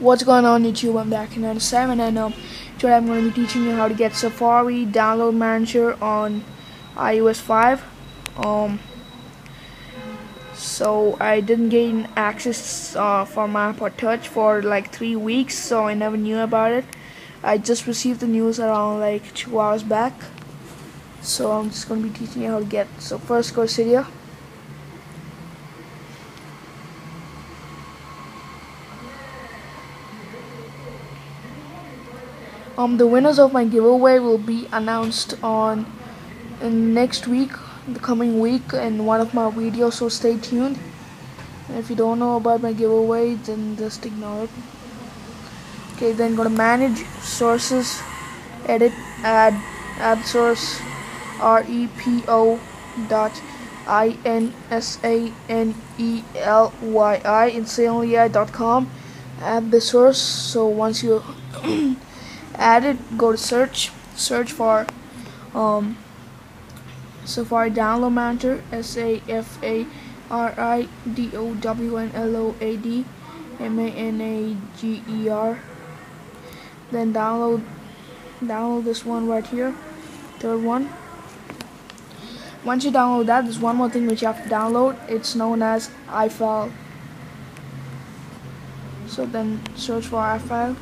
What's going on YouTube, I'm thehackr97 and today I'm going to be teaching you how to get Safari Download Manager on iOS 5. So I didn't gain access for my iPod touch for like 3 weeks, so I never knew about it. I just received the news around like 2 hours back. So I'm just going to be teaching you how to get. So first go Cydia. The winners of my giveaway will be announced on next week, the coming week, in one of my videos, so stay tuned. And if you don't know about my giveaway, then just ignore it. Okay, then go to manage sources, edit, add source, repo.insanelyi.com, add the source. So once you add it, go to search for Safari Download Manager, SAFARI DOWNLOAD MANAGER, then download this one right here, third one. Once you download that, there's one more thing which you have to download. It's known as iFile, so then search for iFile.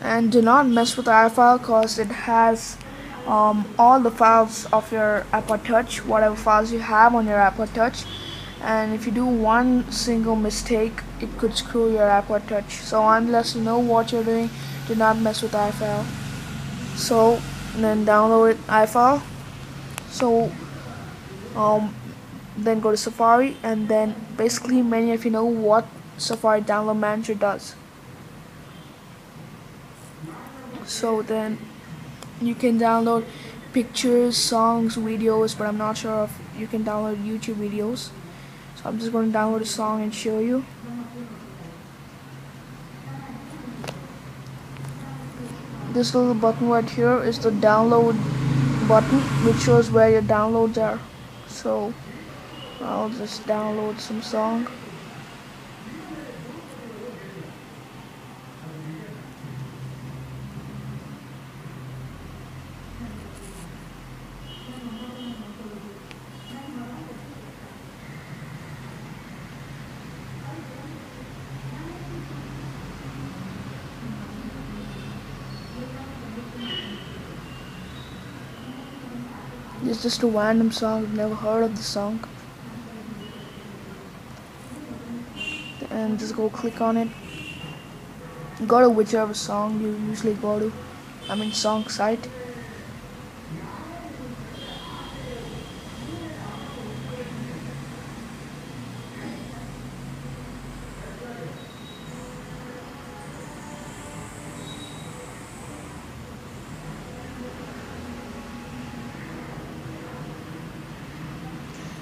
And do not mess with the iFile, cause it has all the files of your iPod touch, whatever files you have on your iPod touch, and if you do one single mistake, it could screw your iPod touch. So unless you know what you're doing, do not mess with iFile. So then download iFile. So then go to Safari, and then basically many of you know what Safari Download Manager does. So then you can download pictures, songs, videos, but I'm not sure if you can download YouTube videos. So I'm just going to download a song and show you. This little button right here is the download button, which shows where your downloads are. So I'll just download some song. It's just a random song, I've never heard of the song. And just go click on it. Go to whichever song you usually go to. I mean song site.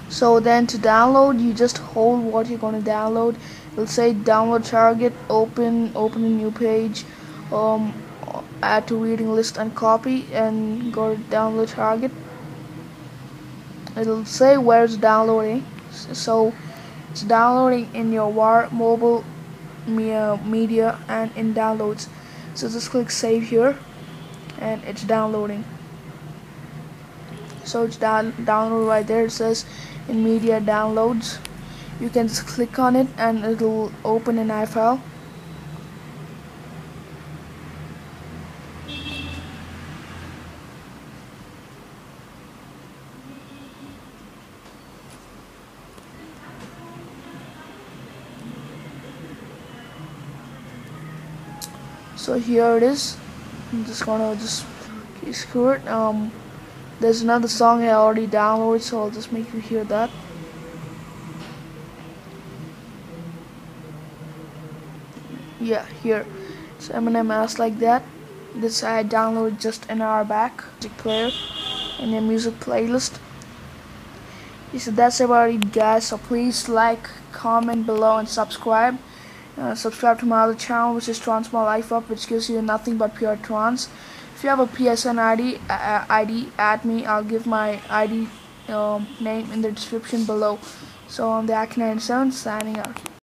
So then to download, you just hold what you're going to download. It'll say download target, open a new page, add to reading list and copy, and go to download target. It'll say where it's downloading. So it's downloading in your WAR, mobile, media, and in downloads. So just click save here, and it's downloading. So it's download right there. It says in media downloads. You can just click on it and it'll open an iFile. So here it is. I'm just gonna okay, screw it. There's another song I already downloaded, so I'll just make you hear that. Yeah, here. So Eminem asked like that. This I downloaded just an hour back. Music player and a music playlist. He said that's about it, guys. So please like, comment below, and subscribe. Subscribe to my other channel, which is Trance My Life Up, which gives you nothing but pure trance. If you have a PSN ID, add me. I'll give my ID name in the description below. So I'm thehackr97 signing out.